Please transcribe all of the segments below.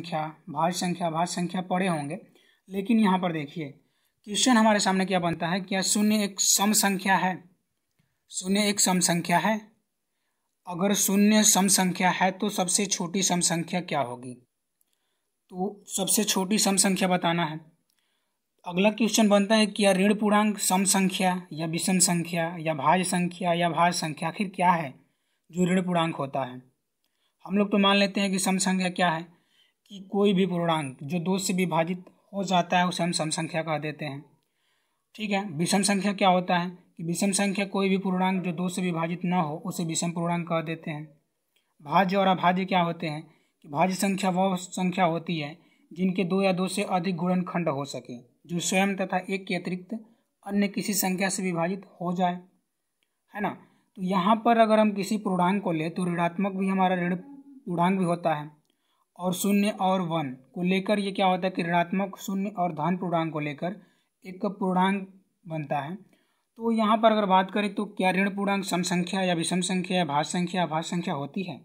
संख्या, भाज्य संख्या, भाज्य संख्या पढ़े होंगे। लेकिन यहाँ पर देखिए क्वेश्चन हमारे सामने क्या बनता है, क्या शून्य एक सम संख्या है? शून्य एक सम संख्या है। अगर शून्य सम संख्या है तो सबसे छोटी सम संख्या क्या होगी? तो सबसे छोटी सम संख्या बताना है। अगला क्वेश्चन बनता है क्या ऋण पूर्णांक सम संख्या या विषम संख्या या भाज्य संख्या या भाज्य संख्या आखिर क्या है जो ऋण पूर्णांक होता है? हम लोग तो मान लेते हैं कि सम संख्या क्या है कि कोई भी पूर्णांक जो दो से विभाजित हो जाता है उसे हम सम संख्या कह देते हैं, ठीक है। विषम संख्या क्या होता है कि विषम संख्या कोई भी पूर्णांक जो दो से विभाजित ना हो उसे विषम पूर्णांक कह देते हैं। भाज्य और अभाज्य क्या होते हैं कि भाज्य संख्या वह संख्या होती है जिनके दो या दो से अधिक गुणनखंड हो सके, जो स्वयं तथा एक के अतिरिक्त अन्य किसी संख्या से विभाजित हो जाए, है ना। तो यहाँ पर अगर हम किसी पूर्णांक को ले तो ऋणात्मक भी हमारा ऋण पूर्णांक भी होता है, और शून्य और वन को लेकर ये क्या होता है कि ऋणात्मक शून्य और धन पूर्णांक को लेकर एक पूर्णांक बनता है। तो यहाँ पर अगर बात करें तो क्या ऋण पूर्णांक सम संख्या या विषम संख्या या भाज्य संख्या अभाज्य संख्या होती है?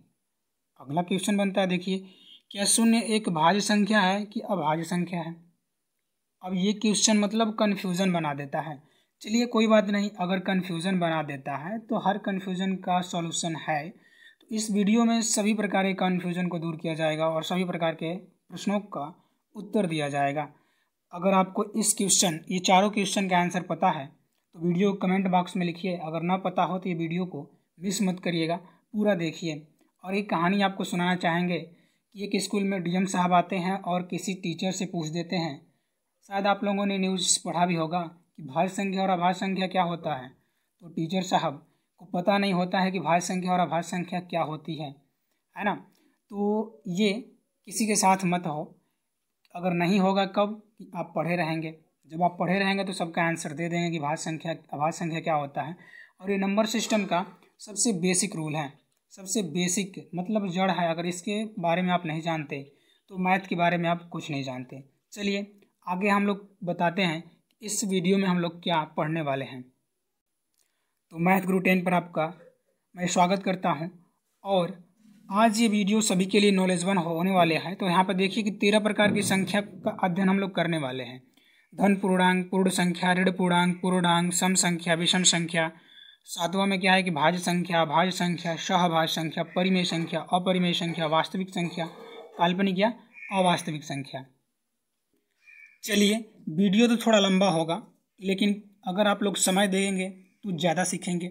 अगला क्वेश्चन बनता है देखिए क्या शून्य एक भाज्य संख्या है कि अभाज्य संख्या है? अब ये क्वेश्चन मतलब कन्फ्यूज़न बना देता है। चलिए कोई बात नहीं, अगर कन्फ्यूज़न बना देता है तो हर कन्फ्यूज़न का सॉल्यूशन है। तो इस वीडियो में सभी प्रकार के कन्फ्यूज़न को दूर किया जाएगा और सभी प्रकार के प्रश्नों का उत्तर दिया जाएगा। अगर आपको इस क्वेश्चन, ये चारों क्वेश्चन का आंसर पता है तो वीडियो कमेंट बॉक्स में लिखिए। अगर ना पता हो तो ये वीडियो को मिस मत करिएगा, पूरा देखिए। और एक कहानी आपको सुनाना चाहेंगे कि एक स्कूल में डीएम साहब आते हैं और किसी टीचर से पूछ देते हैं, शायद आप लोगों ने न्यूज़ पढ़ा भी होगा कि भाज्य संख्या और अभाज्य संख्या क्या होता है। तो टीचर साहब को पता नहीं होता है कि भाज्य संख्या और अभाज्य संख्या क्या होती है ना। तो ये किसी के साथ मत हो, अगर नहीं होगा कब कि आप पढ़े रहेंगे। जब आप पढ़े रहेंगे तो सबका आंसर दे देंगे कि भाज्य संख्या अभाज्य संख्या क्या होता है। और ये नंबर सिस्टम का सबसे बेसिक रूल है, सबसे बेसिक मतलब जड़ है। अगर इसके बारे में आप नहीं जानते तो मैथ के बारे में आप कुछ नहीं जानते। चलिए आगे हम लोग बताते हैं इस वीडियो में हम लोग क्या पढ़ने वाले हैं। तो मैथ गुरु 10 पर आपका मैं स्वागत करता हूं। और आज ये वीडियो सभी के लिए नॉलेजवन होने वाले हैं। तो यहाँ पर देखिए कि 13 प्रकार की संख्या का अध्ययन हम लोग करने वाले हैं। धन पूर्णांक, पूर्ण संख्या, ऋण पूर्णांक, पूर्णांक, सम संख्या, विषम संख्या। सातवां में क्या है कि भाज्य संख्या, भाज्य संख्या, सहभाज्य संख्या, परिमेय संख्या, अपरिमेय संख्या, वास्तविक संख्या, काल्पनिक या अवास्तविक संख्या। चलिए वीडियो तो थोड़ा लंबा होगा, लेकिन अगर आप लोग समय देंगे तो ज़्यादा सीखेंगे।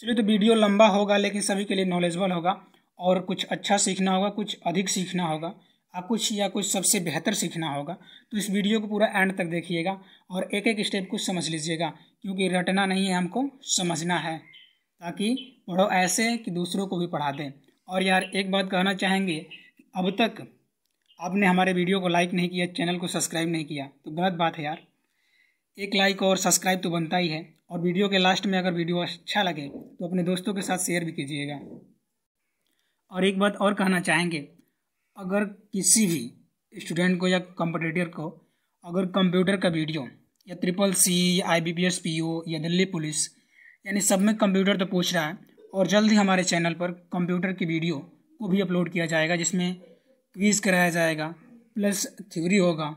चलिए तो वीडियो लंबा होगा लेकिन सभी के लिए नॉलेजबल होगा। और कुछ अच्छा सीखना होगा, कुछ अधिक सीखना होगा, आप कुछ या कुछ सबसे बेहतर सीखना होगा। तो इस वीडियो को पूरा एंड तक देखिएगा और एक एक स्टेप को समझ लीजिएगा, क्योंकि रटना नहीं है, हमको समझना है। ताकि पढ़ो ऐसे कि दूसरों को भी पढ़ा दें। और यार एक बात कहना चाहेंगे, अब तक आपने हमारे वीडियो को लाइक नहीं किया, चैनल को सब्सक्राइब नहीं किया तो गलत बात है यार। एक लाइक और सब्सक्राइब तो बनता ही है। और वीडियो के लास्ट में अगर वीडियो अच्छा लगे तो अपने दोस्तों के साथ शेयर भी कीजिएगा। और एक बात और कहना चाहेंगे, अगर किसी भी स्टूडेंट को या कॉम्पिटिटर को अगर कंप्यूटर का वीडियो या TCCC या IBPS PO या दिल्ली पुलिस यानी सब में कंप्यूटर तो पूछ रहा है। और जल्द ही हमारे चैनल पर कंप्यूटर की वीडियो को भी अपलोड किया जाएगा, जिसमें क्विज कराया जाएगा, प्लस थ्योरी होगा,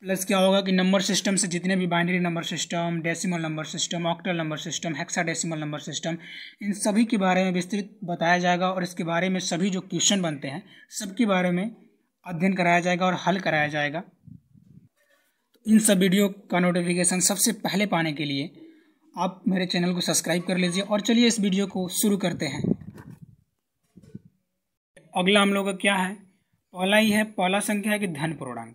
प्लस क्या होगा कि नंबर सिस्टम से जितने भी binary number system, decimal number system, octal number system, hexadecimal number system, इन सभी के बारे में विस्तृत बताया जाएगा। और इसके बारे में सभी जो क्वेश्चन बनते हैं सबके बारे में अध्ययन कराया जाएगा और हल कराया जाएगा। तो इन सब वीडियो का नोटिफिकेशन सबसे पहले पाने के लिए आप मेरे चैनल को सब्सक्राइब कर लीजिए। और चलिए इस वीडियो को शुरू करते हैं। अगला हम लोग का क्या है, पहला ही है, पहला संख्या है कि धन पूर्णांक।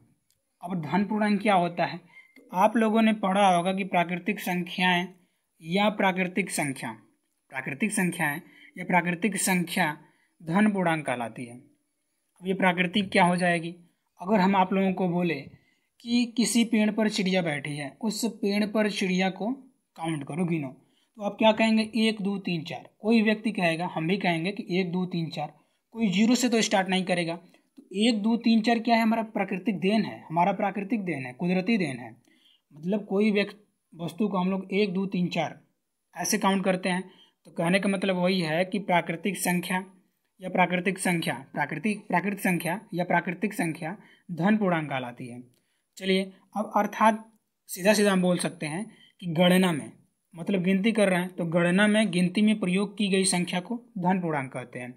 अब धन पूर्णांक क्या होता है? तो आप लोगों ने पढ़ा होगा कि प्राकृतिक संख्याएं या प्राकृतिक संख्या धन पूर्णांक कहलाती है। अब ये प्राकृतिक क्या हो जाएगी? अगर हम आप लोगों को बोले कि किसी पेड़ पर चिड़िया बैठी है, उस पेड़ पर चिड़िया को काउंट करो, गिनो, तो आप क्या कहेंगे? 1 2 3 4। कोई व्यक्ति कहेगा, हम भी कहेंगे कि 1 2 3 4। कोई 0 से तो स्टार्ट नहीं करेगा। 1 2 3 4 क्या है? हमारा प्राकृतिक देन है, हमारा प्राकृतिक देन है, कुदरती देन है। मतलब कोई व्यक्ति वस्तु को हम लोग 1 2 3 4 ऐसे काउंट करते हैं। तो कहने का मतलब वही है कि प्राकृतिक संख्या या प्राकृतिक संख्या धन पूर्णांक कहलाती है। चलिए अब अर्थात सीधा सीधा हम बोल सकते हैं कि गणना में मतलब गिनती कर रहे हैं तो गणना में गिनती में प्रयोग की गई संख्या को धन पूर्णांक कहते हैं।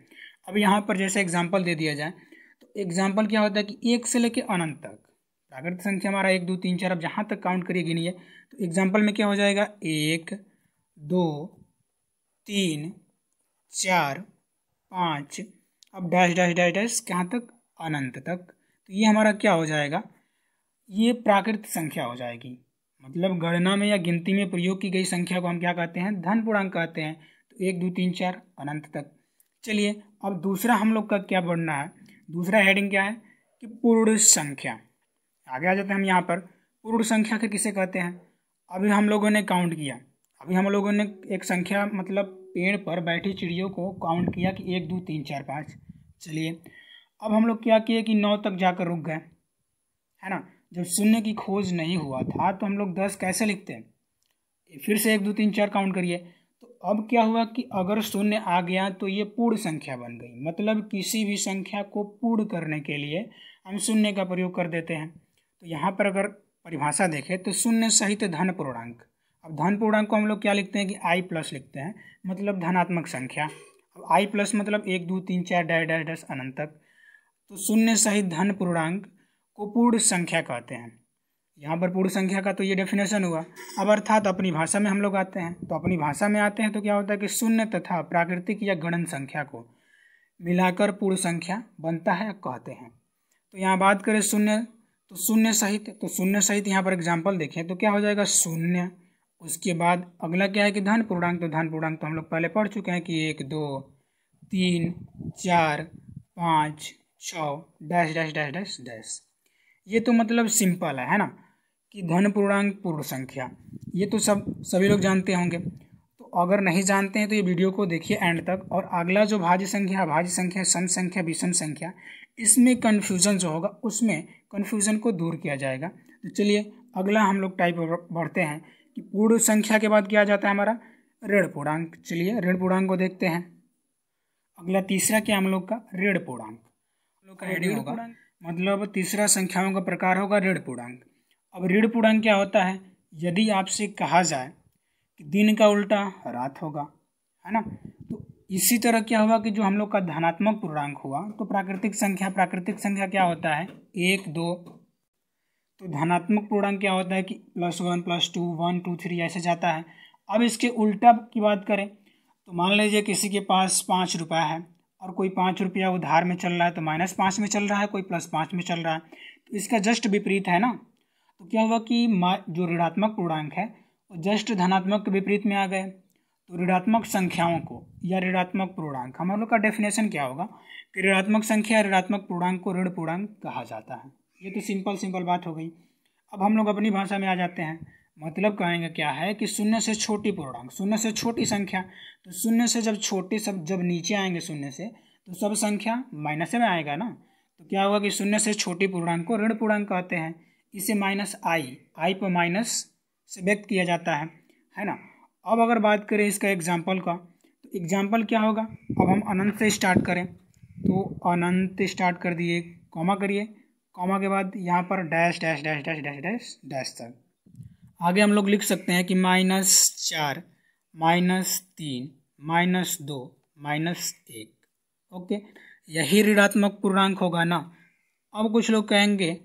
अब यहाँ पर जैसे एग्जाम्पल दे दिया जाए तो एग्जाम्पल क्या होता है कि 1 से लेकर अनंत तक प्राकृतिक संख्या हमारा 1 2 3 4 अब जहाँ तक काउंट करिए गिनिए तो एग्जाम्पल में क्या हो जाएगा 1 2 3 4 5 अब डैश डैश डैश डैश कहाँ तक अनंत तक। तो ये हमारा क्या हो जाएगा, ये प्राकृतिक संख्या हो जाएगी मतलब गणना में या गिनती में प्रयोग की गई संख्या को हम क्या कहते हैं, धन पूर्णांक कहते हैं। तो 1 2 3 4 अनंत तक। चलिए अब दूसरा हम लोग का क्या बढ़ना है, दूसरा हेडिंग क्या है कि पूर्ण संख्या। आगे आ जाते हैं हम यहाँ पर, पूर्ण संख्या के किसे कहते हैं। अभी हम लोगों ने काउंट किया, अभी हम लोगों ने एक संख्या मतलब पेड़ पर बैठी चिड़ियों को काउंट किया कि 1 2 3 4 5। चलिए अब हम लोग क्या किए कि 9 तक जाकर रुक गए, है ना। जब शून्य की खोज नहीं हुआ था तो हम लोग 10 कैसे लिखते हैं, फिर से 1 2 3 4 काउंट करिए। तो अब क्या हुआ कि अगर शून्य आ गया तो ये पूर्ण संख्या बन गई, मतलब किसी भी संख्या को पूर्ण करने के लिए हम शून्य का प्रयोग कर देते हैं। तो यहाँ पर अगर परिभाषा देखें तो शून्य सहित धन पूर्णांक। अब धन पूर्णांक को हम लोग क्या लिखते हैं कि i+ लिखते हैं मतलब धनात्मक संख्या। अब i+ मतलब 1 2 3 4 डैश डैश डैश अनंत तक। तो शून्य सहित धन पूर्णांक को पूर्ण संख्या कहते हैं। यहाँ पर पूर्ण संख्या का तो ये डेफिनेशन हुआ। अब अर्थात अपनी भाषा में हम लोग आते हैं, तो अपनी भाषा में आते हैं तो क्या होता है कि शून्य तथा प्राकृतिक या गणन संख्या को मिलाकर पूर्ण संख्या बनता है कहते हैं। तो यहाँ बात करें शून्य तो शून्य सहित यहाँ पर एग्जाम्पल देखें तो क्या हो जाएगा 0। उसके बाद अगला क्या है कि धन पूर्णांक। तो धन पूर्णांक तो हम लोग पहले पढ़ चुके हैं कि 1 2 3 4 5 6 dash dash dash dash dash. ये तो मतलब सिंपल है ना कि धन पूर्णांक पूर्ण संख्या, ये तो सभी लोग जानते होंगे। तो अगर नहीं जानते हैं तो ये वीडियो को देखिए एंड तक। और अगला जो भाज्य संख्या सम संख्या विषम संख्या, इसमें कन्फ्यूज़न जो होगा उसमें कन्फ्यूज़न को दूर किया जाएगा। तो चलिए अगला हम लोग टाइप बढ़ते हैं कि पूर्ण संख्या के बाद क्या जाता है हमारा ऋण पूर्णांक। चलिए ऋण पूर्णांक को देखते हैं। अगला तीसरा क्या हम लोग का ऋण पूर्णांक का हेडिंग होगा मतलब तीसरा संख्याओं का प्रकार होगा ऋण पूर्णांक। अब ऋण पूर्णांक क्या होता है, यदि आपसे कहा जाए कि दिन का उल्टा रात होगा, है ना। तो इसी तरह क्या हुआ कि जो हम लोग का धनात्मक पूर्णांक हुआ तो प्राकृतिक संख्या क्या होता है 1 2। तो धनात्मक पूर्णांक क्या होता है कि +1 +2 1 2 3 ऐसे जाता है। अब इसके उल्टा की बात करें तो मान लीजिए किसी के पास 5 रुपया है और कोई 5 रुपया उधार में चल रहा है तो -5 में चल रहा है, कोई +5 में चल रहा है, तो इसका जस्ट विपरीत है ना। तो क्या हुआ कि जो ऋणात्मक पूर्णांक है वो जस्ट धनात्मक के विपरीत में आ गए। तो ऋणात्मक संख्याओं को या ऋणात्मक पूर्णांक हम लोग का डेफिनेशन क्या होगा कि ऋणात्मक संख्या ऋणात्मक पूर्णांक को ऋण पूर्णांक कहा जाता है। ये तो सिंपल बात हो गई। अब हम लोग अपनी भाषा में आ जाते हैं, मतलब कहेंगे क्या है कि शून्य से छोटी पूर्णांक, शून्य से छोटी संख्या। तो शून्य से जब नीचे आएंगे शून्य से तो सब संख्या माइनस में आएगा ना। तो क्या होगा कि शून्य से छोटी पूर्णांक को ऋण पूर्णांक कहते हैं। इसे -i पर माइनस से व्यक्त किया जाता है ना। अब अगर बात करें इसका एग्जाम्पल का तो एग्जाम्पल क्या होगा, अब हम अनंत से स्टार्ट करें तो अनंत स्टार्ट कर दिए, कॉमा करिए, कॉमा के बाद यहाँ पर dash dash dash dash dash dash dash तक। आगे हम लोग लिख सकते हैं कि -4 -3 -2 -1। ओके, यही ऋणात्मक पूर्णांक होगा ना। अब कुछ लोग कहेंगे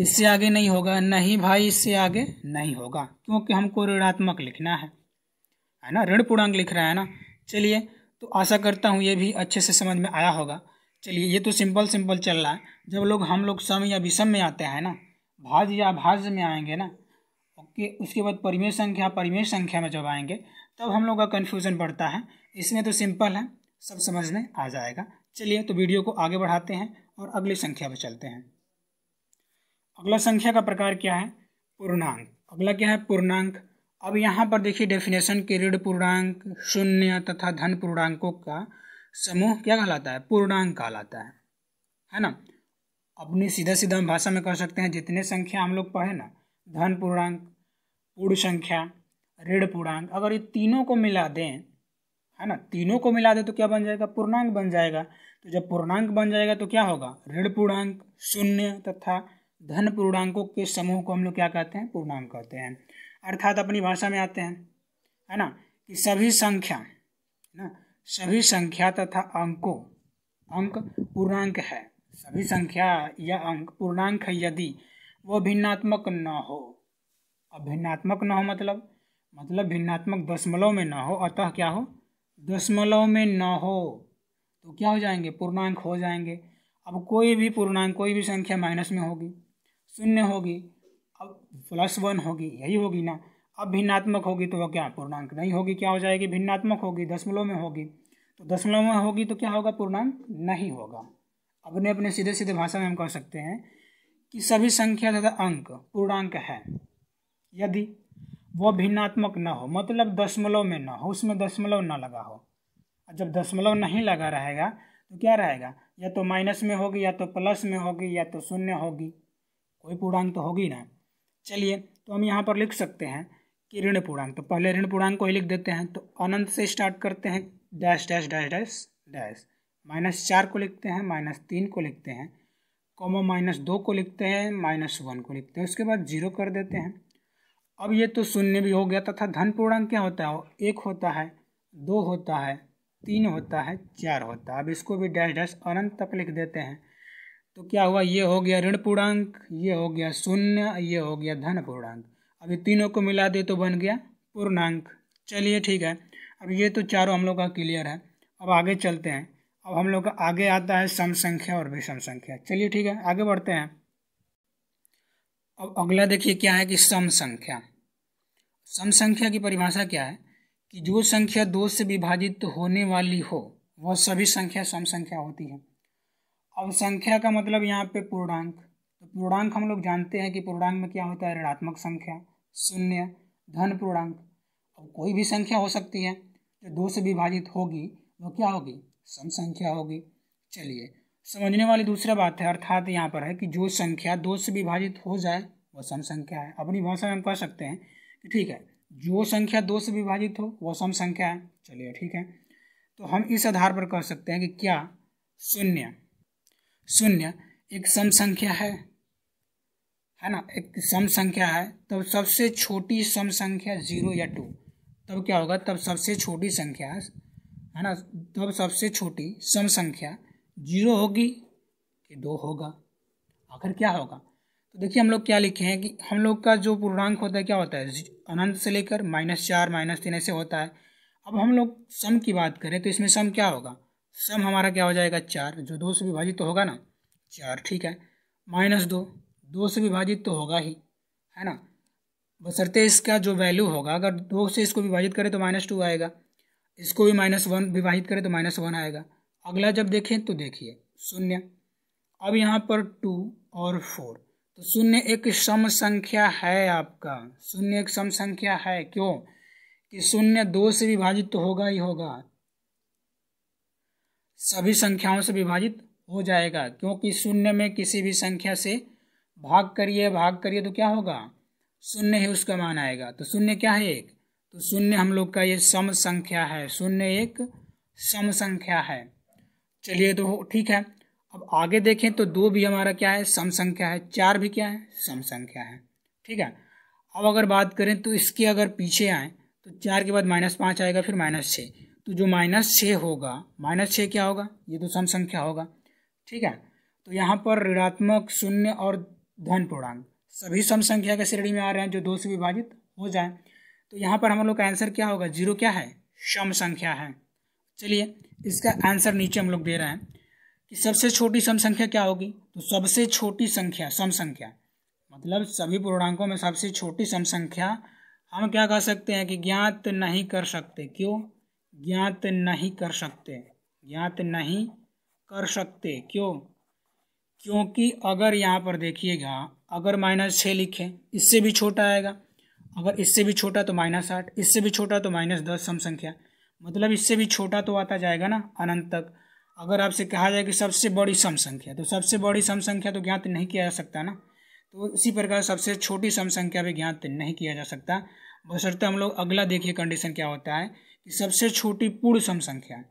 इससे आगे नहीं होगा, नहीं भाई इससे आगे नहीं होगा क्योंकि हमको ऋणात्मक लिखना है ना, ऋण पूर्णांक लिख रहा है ना। चलिए तो आशा करता हूँ ये भी अच्छे से समझ में आया होगा। चलिए ये तो सिंपल चल रहा है। जब लोग हम लोग सम या विषम में आते हैं ना, भाज्य या अभाज्य में आएंगे ना, ओके, उसके बाद परिमेय संख्या में जब आएंगे तब हम लोग का कन्फ्यूज़न बढ़ता है। इसमें तो सिंपल है, सब समझ में आ जाएगा। चलिए तो वीडियो को आगे बढ़ाते हैं और अगली संख्या पर चलते हैं। अगला संख्या का प्रकार क्या है, पूर्णांक। अगला क्या है, पूर्णांक। अब यहाँ पर देखिए डेफिनेशन के ऋण पूर्णांक शून्य तथा धन पूर्णांकों का समूह क्या कहलाता है, पूर्णांक कहलाता है ना। अपनी सीधा भाषा में कह सकते हैं जितने संख्या हम लोग पढ़े ना, धन पूर्णांक, पूर्ण संख्या, ऋण पूर्णांक, अगर ये तीनों को मिला दें, है ना, तीनों को मिला दें तो क्या बन जाएगा, पूर्णांक बन जाएगा। तो जब पूर्णांक बन जाएगा तो क्या होगा, ऋण पूर्णांक, शून्य तथा धन पूर्णांकों के समूह को हम लोग क्या कहते हैं, पूर्णांक कहते हैं। अर्थात अपनी भाषा में आते हैं, है ना, कि सभी संख्या, है ना, सभी संख्या तथा अंकों, अंक पूर्णांक है, सभी संख्या या अंक पूर्णांक है यदि वो भिन्नात्मक न हो। अब भिन्नात्मक न हो मतलब भिन्नात्मक दशमलव में न हो, अतः क्या हो, दशमलव में न हो तो क्या हो जाएंगे, पूर्णांक हो जाएंगे। अब कोई भी पूर्णांक, कोई भी संख्या माइनस में होगी, शून्य होगी, अब प्लस वन होगी, यही होगी ना। अब भिन्नात्मक होगी तो वह क्या, पूर्णांक नहीं होगी, क्या हो जाएगी, भिन्नात्मक होगी, दशमलव में होगी, तो दशमलव में होगी तो क्या होगा, पूर्णांक नहीं होगा। अपने अपने सीधे सीधे भाषा में हम कह सकते हैं कि सभी संख्या तथा अंक पूर्णांक है यदि वह भिन्नात्मक न हो, मतलब दशमलव में न हो, उसमें दशमलव न लगा हो। और जब दशमलव नहीं लगा रहेगा तो क्या रहेगा, या तो माइनस में होगी, या तो प्लस में होगी, या तो शून्य होगी, कोई पूर्णांक तो होगी ना। चलिए तो हम यहाँ पर लिख सकते हैं कि ऋण पूर्णांक, तो पहले ऋण पूर्णांक को ही लिख देते हैं। तो अनंत से स्टार्ट करते हैं, dash dash dash dash dash, -4 को लिखते हैं, -3 को लिखते हैं, कॉमा -2 को लिखते हैं, -1 को लिखते हैं, उसके बाद 0 कर देते हैं। अब ये तो शून्य भी हो गया तथा धन पूर्णांक क्या होता है, 1 होता है, 2 होता है, 3 होता है, 4 होता है। अब इसको भी डैश डैश अनंत तक लिख देते हैं। तो क्या हुआ, ये हो गया ऋण पूर्णांक, ये हो गया शून्य, ये हो गया धन पूर्णांक। अब ये तीनों को मिला दे तो बन गया पूर्णांक। चलिए ठीक है, अब ये तो चारों हम लोग का क्लियर है। अब आगे चलते हैं, अब हम लोग का आगे आता है सम संख्या और विषम संख्या। चलिए ठीक है, आगे बढ़ते हैं। अब अगला देखिए क्या है कि सम संख्या। सम संख्या की परिभाषा क्या है कि जो संख्या दो से विभाजित होने वाली हो वह सभी संख्या सम संख्या होती है। अब संख्या का मतलब यहाँ पे पूर्णांक, तो पूर्णांक हम लोग जानते हैं कि पूर्णांक में क्या होता है, ऋणात्मक संख्या, शून्य, धन पूर्णांक। अब कोई भी संख्या हो सकती है जो दो से विभाजित होगी वो क्या होगी, सम संख्या होगी। चलिए समझने वाली दूसरा बात है, अर्थात यहाँ पर है कि जो संख्या दो से विभाजित हो जाए वह सम संख्या है। अपनी भाषा में हम कह सकते हैं कि ठीक है, जो संख्या दो से विभाजित हो वह सम संख्या है। चलिए ठीक है, तो हम इस आधार पर कह सकते हैं कि क्या शून्य एक सम संख्या है ना, एक सम संख्या है। तब सबसे छोटी सम संख्या 0 या 2, तब क्या होगा, तब सबसे छोटी संख्या, है ना, तब सबसे छोटी सम संख्या 0 होगी कि 2 होगा, आखिर क्या होगा। तो देखिए हम लोग क्या लिखे हैं कि हम लोग का जो पूर्णांक होता है क्या होता है, अनंत से लेकर -4 -3 ऐसे होता है। अब हम लोग सम की बात करें तो इसमें सम क्या होगा, सम हमारा क्या हो जाएगा, 4, जो 2 से विभाजित तो होगा ना, 4 ठीक है, -2, 2 से विभाजित तो होगा ही, है ना, बशर्ते इसका जो वैल्यू होगा, अगर 2 से इसको विभाजित करें तो -2 आएगा, इसको भी -1 विभाजित करें तो -1 आएगा। अगला जब देखें तो देखिए 0, अब यहाँ पर 2 और 4, तो 0 एक सम संख्या है आपका, 0 एक सम संख्या है, क्यों कि 0 2 से विभाजित तो होगा ही होगा, सभी संख्याओं से विभाजित हो जाएगा, क्योंकि 0 में किसी भी संख्या से भाग करिए तो क्या होगा, 0 ही उसका मान आएगा। तो 0 क्या है, 1, तो 0 हम लोग का ये सम संख्या है, 0 एक सम संख्या है। चलिए तो ठीक है, अब आगे देखें तो 2 भी हमारा क्या है, सम संख्या है, 4 भी क्या है, सम संख्या है, ठीक है। अब अगर बात करें तो इसके अगर पीछे आए तो 4 के बाद -5 आएगा, फिर -6, तो जो -6 होगा, -6 क्या होगा, ये तो सम संख्या होगा, ठीक है। तो यहाँ पर ऋणात्मक, शून्य और धन पूर्णांक सभी सम संख्या के श्रेणी में आ रहे हैं जो 2 से विभाजित हो जाए। तो यहाँ पर हम लोग का आंसर क्या होगा, 0 क्या है, सम संख्या है। चलिए इसका आंसर नीचे हम लोग दे रहे हैं कि सबसे छोटी सम संख्या क्या होगी, तो सबसे छोटी संख्या सम संख्या, मतलब सभी पूर्णांकों में सबसे छोटी सम संख्या हम क्या कह सकते हैं कि ज्ञात नहीं कर सकते, क्यों ज्ञात नहीं कर सकते, क्यों, क्योंकि अगर यहाँ पर देखिएगा, अगर -6 लिखें, इससे भी छोटा आएगा, अगर इससे भी छोटा तो -8, इससे भी छोटा तो -10 सम संख्या, मतलब इससे भी छोटा तो आता जाएगा ना अनंत तक। अगर आपसे कहा जाए कि सबसे बड़ी सम संख्या, तो सबसे बड़ी सम संख्या तो ज्ञात नहीं किया जा सकता ना, तो इसी प्रकार सबसे छोटी सम संख्या भी ज्ञात नहीं किया जा सकता, बशर्ते हम लोग अगला देखिए कंडीशन क्या होता है कि सबसे छोटी पूर्ण सम संख्या,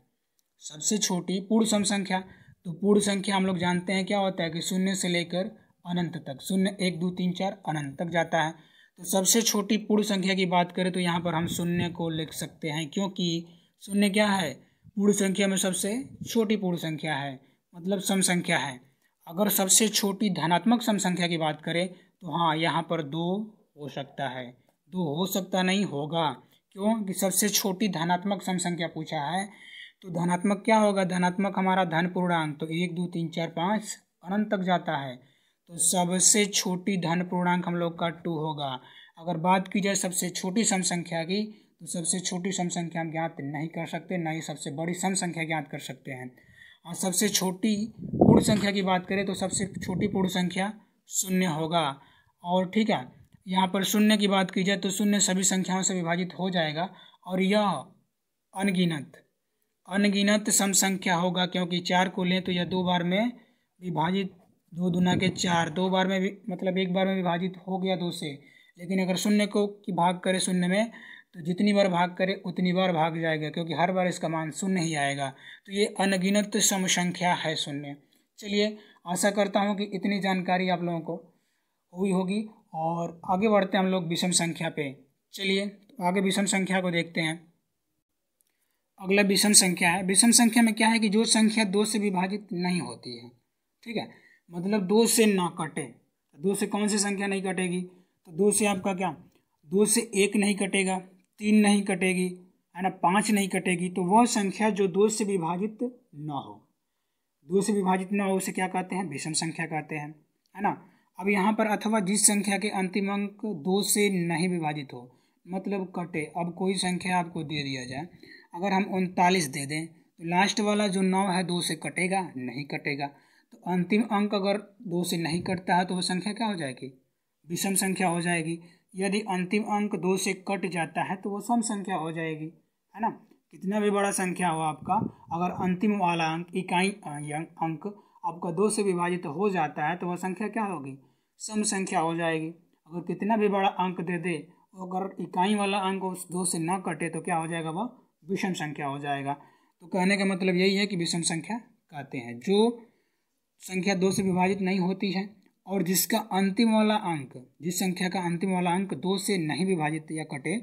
सबसे छोटी पूर्ण सम संख्या, तो पूर्ण संख्या हम लोग जानते हैं क्या होता है कि शून्य से लेकर अनंत तक, शून्य 1 2 3 4 अनंत तक जाता है। तो सबसे छोटी पूर्ण संख्या की बात करें तो यहाँ पर हम शून्य को लिख सकते हैं, क्योंकि शून्य क्या है, पूर्ण संख्या में सबसे छोटी पूर्ण संख्या है, मतलब सम संख्या है। अगर सबसे छोटी धनात्मक सम संख्या की बात करें तो हाँ यहाँ पर 2 हो सकता है, 2 हो सकता नहीं होगा, क्योंकि सबसे छोटी धनात्मक सम संख्या पूछा है। तो धनात्मक क्या होगा, धनात्मक हमारा धन पूर्णांक, तो 1 2 3 4 5 अनंत तक जाता है, तो सबसे छोटी धन पूर्णांक हम लोग का 2 होगा। अगर बात की जाए सबसे छोटी सम संख्या की तो सबसे छोटी सम संख्या हम ज्ञात नहीं कर सकते, ना ही सबसे बड़ी सम संख्या ज्ञात कर सकते हैं। और सबसे छोटी पूर्ण संख्या की बात करें तो सबसे छोटी पूर्ण संख्या 0 होगा। और ठीक है, यहाँ पर 0 की बात की जाए तो 0 सभी संख्याओं से विभाजित हो जाएगा और यह अनगिनत सम संख्या होगा, क्योंकि 4 को लें तो यह 2 बार में विभाजित, 2 दूना के 4, 2 बार में मतलब 1 बार में विभाजित हो गया 2 से। लेकिन अगर 0 को की भाग करें 0 में तो जितनी बार भाग करे उतनी बार भाग जाएगा, क्योंकि हर बार इसका मान 0 ही आएगा। तो ये अनगिनत सम संख्या है 0। चलिए, आशा करता हूँ कि इतनी जानकारी आप लोगों को हुई होगी, और आगे बढ़ते हैं हम लोग विषम संख्या पे। चलिए तो आगे विषम संख्या को देखते हैं। अगला विषम संख्या है। विषम संख्या में क्या है कि जो संख्या 2 से विभाजित नहीं होती है, ठीक है, मतलब 2 से ना कटे। 2 से कौन सी संख्या नहीं कटेगी, तो 2 से आपका क्या, 2 से 1 नहीं कटेगा, 3 नहीं कटेगी, है ना, 5 नहीं कटेगी। तो वह संख्या जो 2 से विभाजित ना हो, 2 से विभाजित ना हो, उसे क्या कहते हैं, विषम संख्या कहते हैं, है ना। अब यहाँ पर अथवा जिस संख्या के अंतिम अंक 2 से नहीं विभाजित हो, मतलब कटे। अब कोई संख्या आपको दे दिया जाए, अगर हम 39 दे दें तो लास्ट वाला जो 9 है 2 से कटेगा नहीं, कटेगा। तो अंतिम अंक अगर 2 से नहीं कटता है तो वह संख्या क्या हो जाएगी, विषम संख्या हो जाएगी। यदि अंतिम अंक 2 से कट जाता है तो वो सम संख्या हो जाएगी, है ना। कितना भी बड़ा संख्या हो आपका, अगर अंतिम वाला अंक, इकाई अंक आपका 2 से विभाजित हो जाता है तो वह संख्या क्या होगी, सम संख्या हो जाएगी। अगर कितना भी बड़ा अंक दे दे, अगर इकाई वाला अंक उस 2 से ना कटे तो क्या हो जाएगा, वह विषम संख्या हो जाएगा। तो कहने का मतलब यही है कि विषम संख्या कहते हैं जो संख्या 2 से विभाजित नहीं होती है, और जिसका अंतिम वाला अंक, जिस संख्या का अंतिम वाला अंक 2 से नहीं विभाजित या कटे,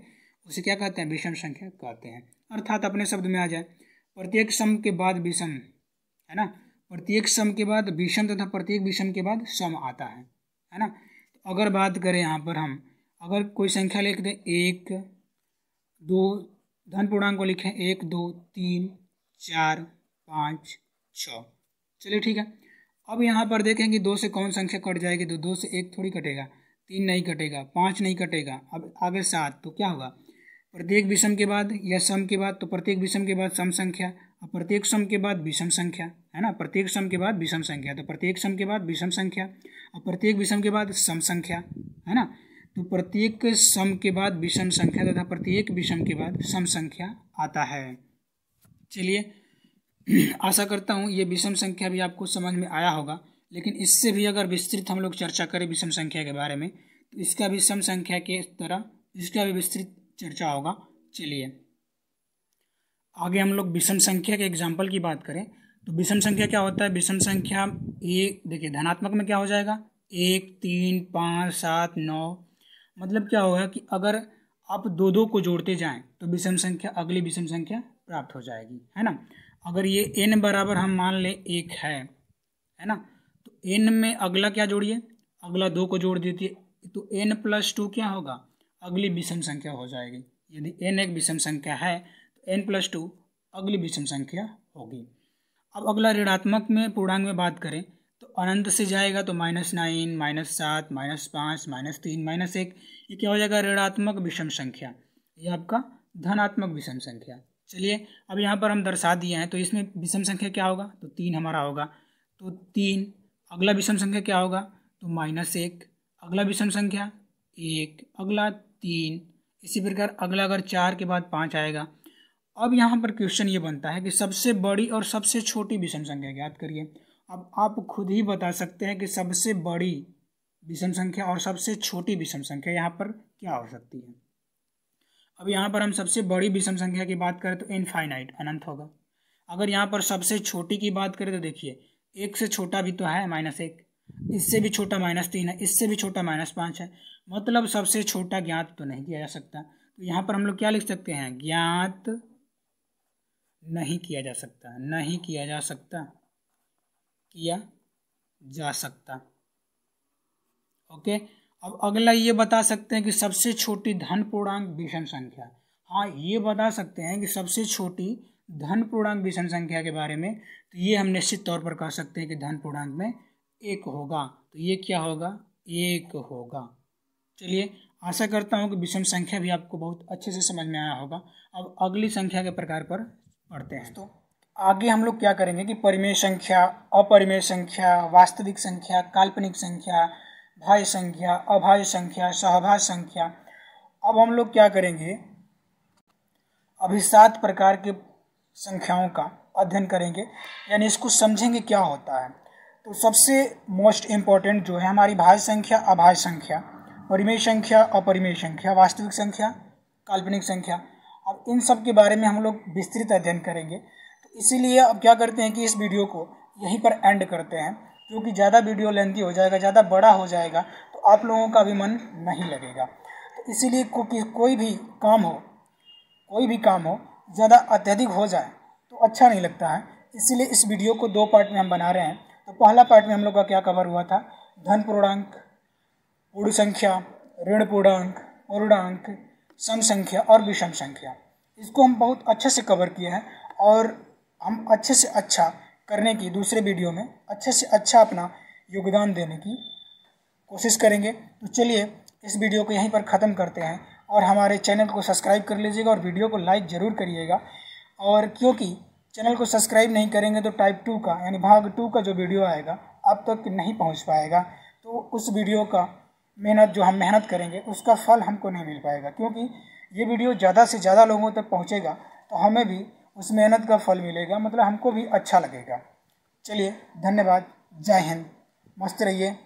उसे क्या कहते हैं, विषम संख्या कहते हैं। अर्थात अपने शब्द में आ जाए, प्रत्येक सम के बाद विषम, है ना, प्रत्येक सम के बाद विषम तथा प्रत्येक विषम के बाद सम आता है ना। तो अगर बात करें यहाँ पर हम, अगर कोई संख्या लिख दें 1 2, धन पूर्णांक को लिखें 1 2 3 4 5 6। चलिए ठीक है। अब यहाँ पर देखेंगे 2 से कौन संख्या कट जाएगी, तो 2 से 1 थोड़ी कटेगा, 3 नहीं कटेगा, 5 नहीं कटेगा, अब आगे 7। तो क्या होगा, प्रत्येक विषम के बाद या सम के बाद, तो प्रत्येक विषम के बाद सम संख्या, और प्रत्येक सम के बाद विषम संख्या, है ना, प्रत्येक सम के बाद विषम संख्या, तो प्रत्येक सम के बाद विषम संख्या, और प्रत्येक विषम के बाद सम संख्या, है ना। तो प्रत्येक सम के बाद विषम संख्या तथा प्रत्येक विषम के बाद सम संख्या आता है। चलिए, आशा करता हूँ ये विषम संख्या भी आपको समझ में आया होगा। लेकिन इससे भी अगर विस्तृत हम लोग चर्चा करें विषम संख्या के बारे में, तो इसका भी सम संख्या के तरह इसका भी विस्तृत चर्चा होगा। चलिए आगे हम लोग विषम संख्या के एग्जाम्पल की बात करें तो विषम संख्या क्या होता है। विषम संख्या एक, देखिए धनात्मक में क्या हो जाएगा, 1 3 5 7 9, मतलब क्या होगा कि अगर आप 2 2 को जोड़ते जाएँ तो विषम संख्या, अगली विषम संख्या प्राप्त हो जाएगी, है ना। अगर ये n बराबर हम मान लें 1 है ना, तो n में अगला क्या जोड़िए, अगला 2 को जोड़ दीजिए, तो n+2 क्या होगा, अगली विषम संख्या हो जाएगी। यदि n एक विषम संख्या है तो n+2 अगली विषम संख्या होगी। अब अगला ऋणात्मक में, पूर्णांक में बात करें तो अनंत से जाएगा तो -9, -7, -5, -3, -1, ये क्या हो जाएगा, ऋणात्मक विषम संख्या, ये आपका धनात्मक विषम संख्या। चलिए अब यहाँ पर हम दर्शा दिए हैं, तो इसमें विषम संख्या क्या होगा, तो 3 हमारा होगा, तो 3, अगला विषम संख्या क्या होगा, तो -1, अगला विषम संख्या 1, अगला 3, इसी प्रकार अगला अगर 4 के बाद 5 आएगा। अब यहाँ पर क्वेश्चन ये बनता है कि सबसे बड़ी और सबसे छोटी विषम संख्या ज्ञात करिए। अब आप खुद ही बता सकते हैं कि सबसे बड़ी विषम संख्या और सबसे छोटी विषम संख्या यहाँ पर क्या हो सकती है। अब यहाँ पर हम सबसे बड़ी विषम संख्या की बात करें तो इनफाइनाइट, अनंत होगा। अगर यहाँ पर सबसे छोटी की बात करें तो देखिए एक से छोटा भी तो है -1, इससे भी छोटा -3 है, इससे भी छोटा -5 है, मतलब सबसे छोटा ज्ञात तो नहीं किया जा सकता। तो यहाँ पर हम लोग क्या लिख सकते हैं, ज्ञात नहीं किया जा सकता, नहीं किया जा सकता, किया जा सकता। ओके, अब अगला ये बता सकते हैं कि सबसे छोटी धन पूर्णांक विषम संख्या। हाँ, ये बता सकते हैं कि सबसे छोटी धन पूर्णांक विषम संख्या के बारे में, तो ये हम निश्चित तौर पर कह सकते हैं कि धन पूर्णांक में 1 होगा। तो ये क्या होगा, 1 होगा। चलिए, आशा करता हूँ कि विषम संख्या भी आपको बहुत अच्छे से समझ में आया होगा। अब अगली संख्या के प्रकार पर पढ़ते हैं। तो आगे हम लोग क्या करेंगे कि परिमेय संख्या, अपरिमेय संख्या, वास्तविक संख्या, काल्पनिक संख्या, भाज्य संख्या, अभाज्य संख्या, सहभाज्य संख्या। अब हम लोग क्या करेंगे, अभी 7 प्रकार के संख्याओं का अध्ययन करेंगे, यानी इसको समझेंगे क्या होता है। तो सबसे मोस्ट इम्पॉर्टेंट जो है हमारी भाज्य संख्या, अभाज्य संख्या, परिमेय संख्या, अपरिमेय संख्या, वास्तविक संख्या, काल्पनिक संख्या। अब इन सब के बारे में हम लोग विस्तृत अध्ययन करेंगे। तो इसीलिए अब क्या करते हैं कि इस वीडियो को यहीं पर एंड करते हैं, क्योंकि ज़्यादा वीडियो लेंथी हो जाएगा, ज़्यादा बड़ा हो जाएगा तो आप लोगों का भी मन नहीं लगेगा। तो इसीलिए कोई भी काम हो ज़्यादा अत्यधिक हो जाए तो अच्छा नहीं लगता है, इसीलिए इस वीडियो को 2 पार्ट में हम बना रहे हैं। तो पहला पार्ट में हम लोग का क्या कवर हुआ था, धन पूर्णांक, पूर्ण संख्या, ऋण पूर्णांक, सम संख्या और विषम संख्या। इसको हम बहुत अच्छे से कवर किए हैं और हम अच्छे से अच्छा करने की, दूसरे वीडियो में अच्छे से अच्छा अपना योगदान देने की कोशिश करेंगे। तो चलिए इस वीडियो को यहीं पर ख़त्म करते हैं और हमारे चैनल को सब्सक्राइब कर लीजिएगा और वीडियो को लाइक ज़रूर करिएगा। और क्योंकि चैनल को सब्सक्राइब नहीं करेंगे तो टाइप 2 का, यानी भाग 2 का जो वीडियो आएगा आप तक नहीं पहुँच पाएगा। तो उस वीडियो का जो हम मेहनत करेंगे उसका फल हमको नहीं मिल पाएगा, क्योंकि ये वीडियो ज़्यादा से ज़्यादा लोगों तक पहुँचेगा तो हमें भी उस मेहनत का फल मिलेगा, मतलब हमको भी अच्छा लगेगा। चलिए, धन्यवाद, जय हिंद, मस्त रहिए।